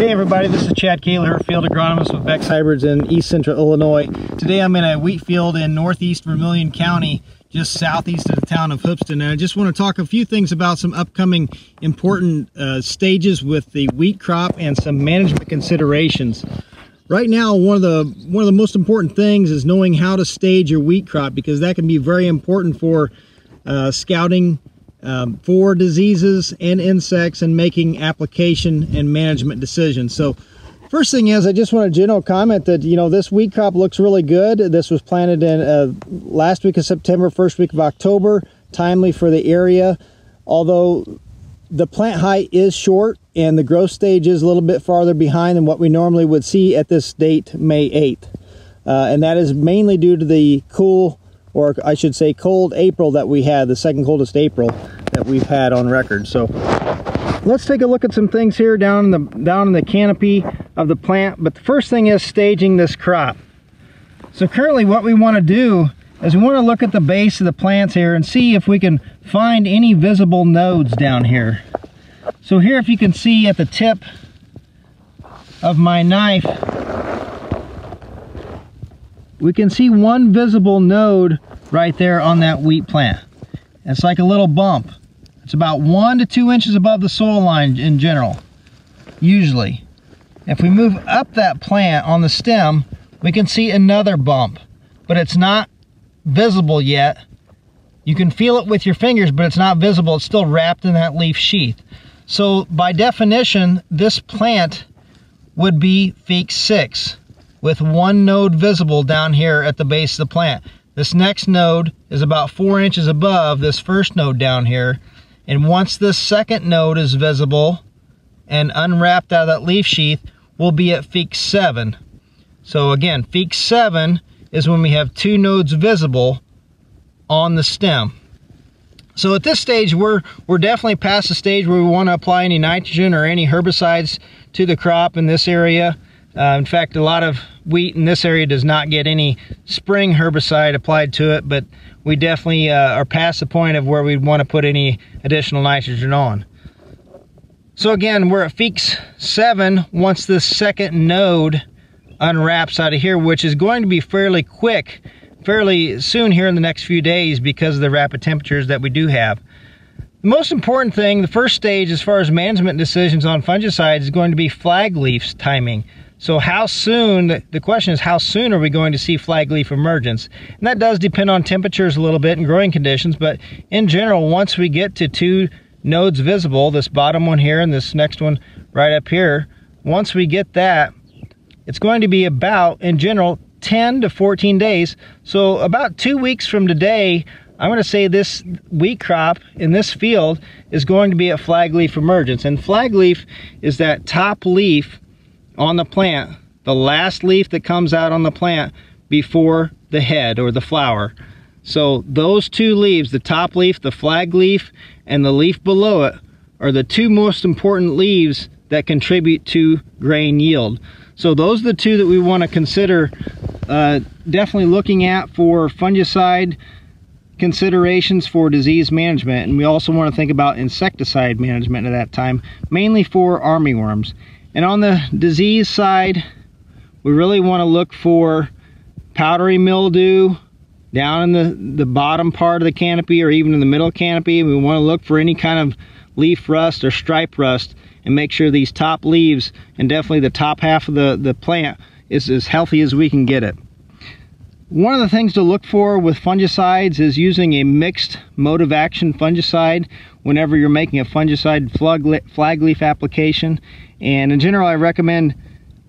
Hey everybody, this is Chad Koehler, field agronomist with Beck's Hybrids in East Central Illinois. Today I'm in a wheat field in northeast Vermilion County, just southeast of the town of Hoopston. And I just want to talk a few things about some upcoming important stages with the wheat crop and some management considerations. Right now, one of the most important things is knowing how to stage your wheat crop, because that can be very important for scouting for diseases and insects and making application and management decisions. So first thing is, I just want a general comment that, you know, this wheat crop looks really good. This was planted in last week of September, first week of October, timely for the area. Although the plant height is short and the growth stage is a little bit farther behind than what we normally would see at this date, May 8th. And that is mainly due to the cold April that we had, the second coldest April that we've had on record. So let's take a look at some things here down in the canopy of the plant. But the first thing is staging this crop. So currently what we want to do is we want to look at the base of the plants here and see if we can find any visible nodes down here. So here, if you can see at the tip of my knife, we can see one visible node right there on that wheat plant. It's like a little bump. It's about 1 to 2 inches above the soil line in general, usually. If we move up that plant on the stem, we can see another bump, but it's not visible yet. You can feel it with your fingers, but it's not visible. It's still wrapped in that leaf sheath. So by definition, this plant would be Feekes 6. With one node visible down here at the base of the plant. This next node is about 4 inches above this first node down here. And once this second node is visible and unwrapped out of that leaf sheath, we'll be at Feekes 7. So again, Feekes 7 is when we have two nodes visible on the stem. So at this stage, we're definitely past the stage where we want to apply any nitrogen or any herbicides to the crop in this area. In fact, a lot of wheat in this area does not get any spring herbicide applied to it, but we definitely are past the point of where we'd want to put any additional nitrogen on. So again, we're at Feekes 7 once this second node unwraps out of here, which is going to be fairly quick, fairly soon here in the next few days because of the rapid temperatures that we do have. The most important thing, the first stage as far as management decisions on fungicides, is going to be flag leaf timing. So how soon, the question is, how soon are we going to see flag leaf emergence? And that does depend on temperatures a little bit and growing conditions, but in general, once we get to two nodes visible, this bottom one here and this next one right up here, once we get that, it's going to be about, in general, 10 to 14 days. So about 2 weeks from today, I'm gonna say this wheat crop in this field is going to be at flag leaf emergence. And flag leaf is that top leaf on the plant, the last leaf that comes out on the plant before the head or the flower. So those two leaves, the top leaf, the flag leaf, and the leaf below it, are the two most important leaves that contribute to grain yield. So those are the two that we want to consider, definitely looking at for fungicide considerations for disease management. And we also want to think about insecticide management at that time, mainly for armyworms. And on the disease side, we really want to look for powdery mildew down in the bottom part of the canopy or even in the middle canopy. We want to look for any kind of leaf rust or stripe rust and make sure these top leaves and definitely the top half of the plant is as healthy as we can get it. One of the things to look for with fungicides is using a mixed mode of action fungicide whenever you're making a fungicide flag leaf application. And in general, I recommend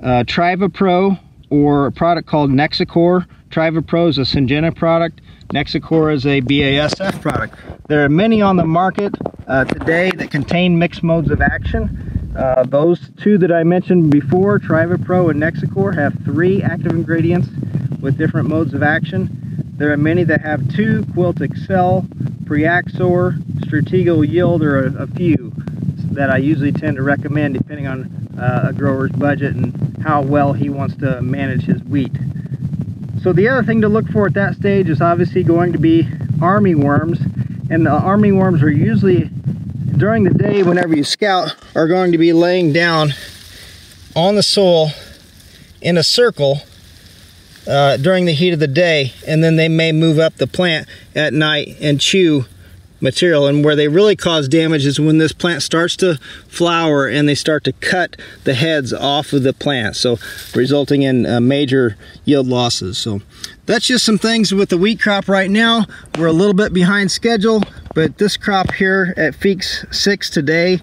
TrivaPro or a product called Nexicor. TrivaPro is a Syngenta product. Nexicor is a BASF product. There are many on the market today that contain mixed modes of action. Those two that I mentioned before, TrivaPro and Nexicor, have 3 active ingredients with different modes of action. There are many that have 2, Quilt Excel, Priaxor, Stratego Yield, or a few that I usually tend to recommend depending on a grower's budget and how well he wants to manage his wheat. So the other thing to look for at that stage is obviously going to be armyworms. And the armyworms are usually, during the day whenever you scout, are going to be laying down on the soil in a circle during the heat of the day, and then they may move up the plant at night and chew material. And where they really cause damage is when this plant starts to flower and they start to cut the heads off of the plant, so resulting in major yield losses. So that's just some things with the wheat crop right now. We're a little bit behind schedule, but this crop here at Feekes 6 today,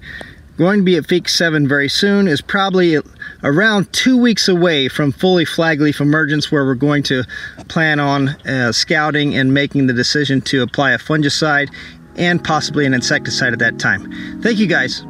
going to be at Feekes 7 very soon, is probably around 2 weeks away from fully flag leaf emergence, where we're going to plan on scouting and making the decision to apply a fungicide and possibly an insecticide at that time. Thank you guys.